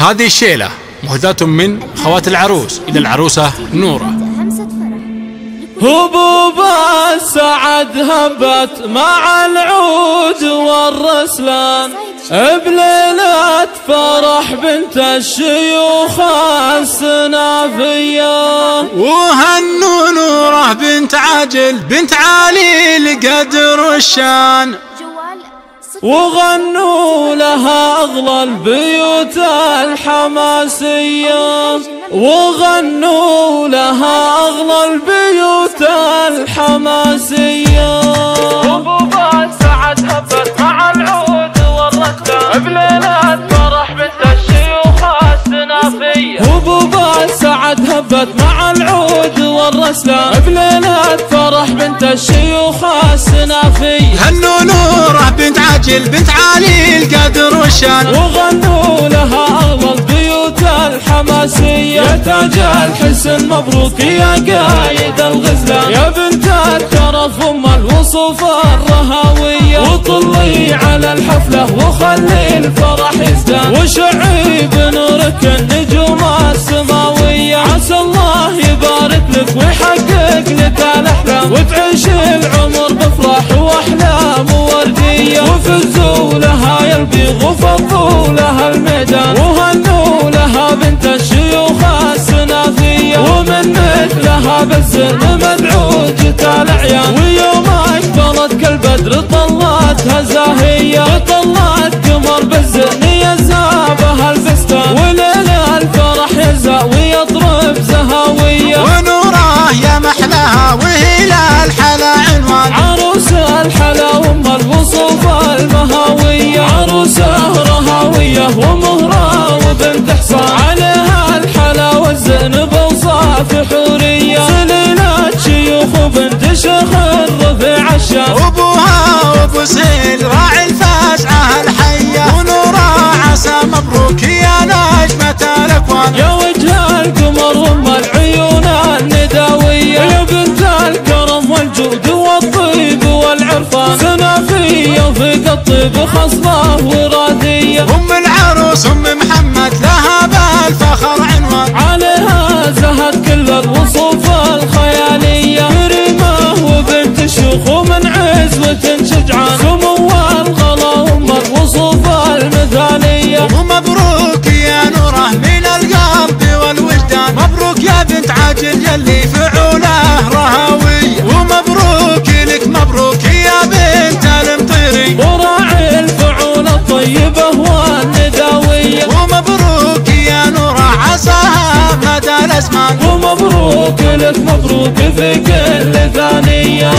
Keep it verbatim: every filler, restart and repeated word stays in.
هذه الشيلة مهداة من خوات العروس إلى العروسة نوره. هبوب السعد هبت مع العود والرسلان، بليلة فرح بنت الشيوخ السنافية. وهنوا نوره بنت عجل بنت علي لقدر الشان، وغنوا لها أغلى البيوت الحماسية، وغنوا لها أغلى البيوت الحماسية. هبوب السعد هبت مع العود والركلان، بليلة فرح بنت الشيوخ السنافية. هبوب السعد هبت مع العود والرسلان، بليلة فرح بنت الشيوخ السنافية. هنوا نوره بنت عجل بنت علي القدر والشان، وغنوا لها أغلى البيوت الحماسية. يا تاج الحسن مبروك يا قايد الغزلان، يا بنت الترف أم الوصوف الرهاوية. وطلي على الحفلة وخلي الفرح يزدان، وشعي بنورك النجوم السماوية. عسى الله يبارك لك ويحقق لك الأحلام، وتعيش العمر بفرح وأحلام وردية. وفزوا لها يا البيض وفضوا لها الميدان، وهنوا لها بنت الشيوخ السنافية. ومن مثلها بالزن مدعوج تالعيان، ويوم أكبرت كالبدر طلتها زاهية. وطلت قمر بالزن يزابها الفستان، وليلة الفرح يزهى ويطرب زهاوية. ونوره يا محلاها وهي لها الحلا عنوان، عروس الحلا وام الوصوف المهاوية. عروسه رهاوية ومهره وبنت حصان، عليها الحلا والزئن بوصاف حورية. سليلة شيوخ وبنت شيخ الرفيع الشام، وابوها وابو سهيل راعي الفزعة الحية. ونوره عسى مبروك يا نجمة الاكوان، يا وجه القمر ام العيون النداوية. يا بنت الكرم والجود والطيب والعرفان، سنافية في الطيب خصبة ورادية. ام العروس ام محمد لها بالفخر عنوان، عليها زهد كل الوصوف الخيالية. كريمة وبنت الشيوخ ومن عزوة شجعان، سمو الغلا وام الوصوف المثالية. ومبروك يا نوره من القلب والوجدان، مبروك يا بنت عاجل يلي فعوله رهاوية. ومبروك لك مبروك يا بنت المطيري، وراعي الفعول الطيبة والنداوية. ومبروك يا نوره عصاها مدى الأزمان، ومبروك لك مبروك في كل ثانية.